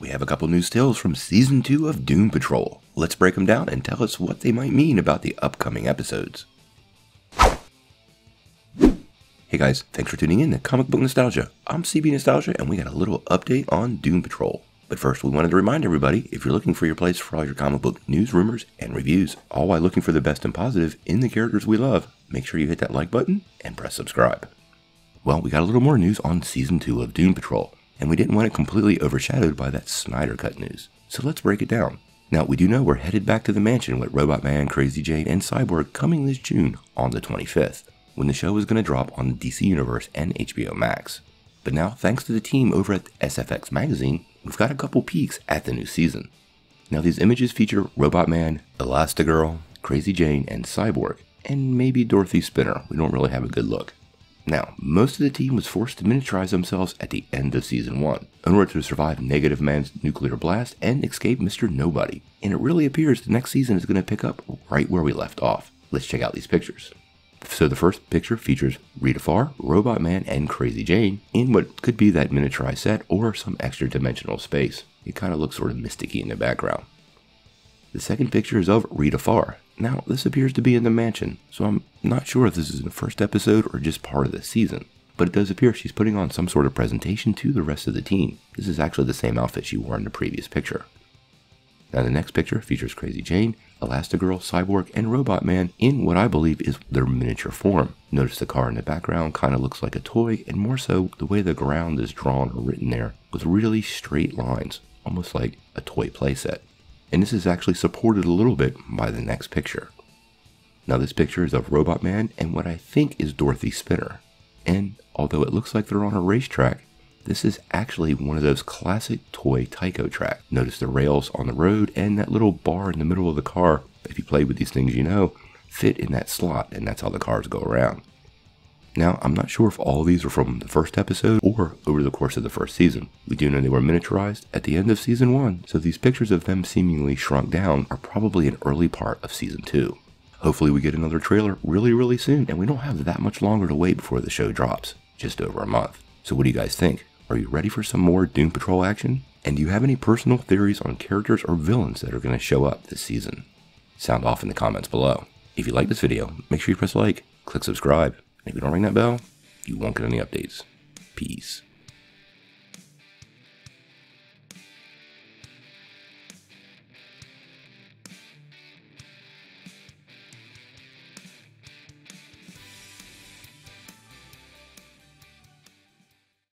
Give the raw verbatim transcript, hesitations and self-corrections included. we have a couple new stills from Season two of Doom Patrol. Let's break them down and tell us what they might mean about the upcoming episodes. Hey guys, thanks for tuning in to Comic Book Nostalgia. I'm C B Nostalgia, and we got a little update on Doom Patrol. But first, we wanted to remind everybody, if you're looking for your place for all your comic book news, rumors, and reviews, all while looking for the best and positive in the characters we love, make sure you hit that like button and press subscribe. Well, we got a little more news on Season two of Doom Patrol, and we didn't want it completely overshadowed by that Snyder Cut news, so let's break it down. Now, we do know we're headed back to the mansion with Robot Man, Crazy Jane, and Cyborg coming this June on the twenty-fifth. When the show is going to drop on the D C Universe and H B O Max. But now, thanks to the team over at S F X Magazine, we've got a couple peeks at the new season. Now, these images feature Robot Man, Elastigirl, Crazy Jane, and Cyborg, and maybe Dorothy Spinner. We don't really have a good look. Now, most of the team was forced to miniaturize themselves at the end of Season one in order to survive Negative Man's nuclear blast and escape Mister Nobody. And it really appears the next season is going to pick up right where we left off. Let's check out these pictures. So the first picture features Rita Farr, Robot Man, and Crazy Jane in what could be that miniaturized set or some extra dimensional space. It kind of looks sort of mysticky in the background. The second picture is of Rita Farr. Now, this appears to be in the mansion, so I'm not sure if this is in the first episode or just part of the season, but it does appear she's putting on some sort of presentation to the rest of the team. This is actually the same outfit she wore in the previous picture. Now, the next picture features Crazy Jane, Elastigirl, Cyborg, and Robot Man in what I believe is their miniature form. Notice the car in the background kind of looks like a toy, and more so, the way the ground is drawn or written there with really straight lines, almost like a toy playset. And this is actually supported a little bit by the next picture. Now, this picture is of Robot Man and what I think is Dorothy Spinner. And although it looks like they're on a racetrack, this is actually one of those classic toy Tyco tracks. Notice the rails on the road and that little bar in the middle of the car, if you play with these things you know, fit in that slot, and that's how the cars go around. Now, I'm not sure if all these are from the first episode or over the course of the first season. We do know they were miniaturized at the end of Season one, so these pictures of them seemingly shrunk down are probably an early part of Season two. Hopefully we get another trailer really, really soon, and we don't have that much longer to wait before the show drops, just over a month. So what do you guys think? Are you ready for some more Doom Patrol action? And do you have any personal theories on characters or villains that are going to show up this season? Sound off in the comments below. If you like this video, make sure you press like, click subscribe, and if you don't ring that bell, you won't get any updates. Peace.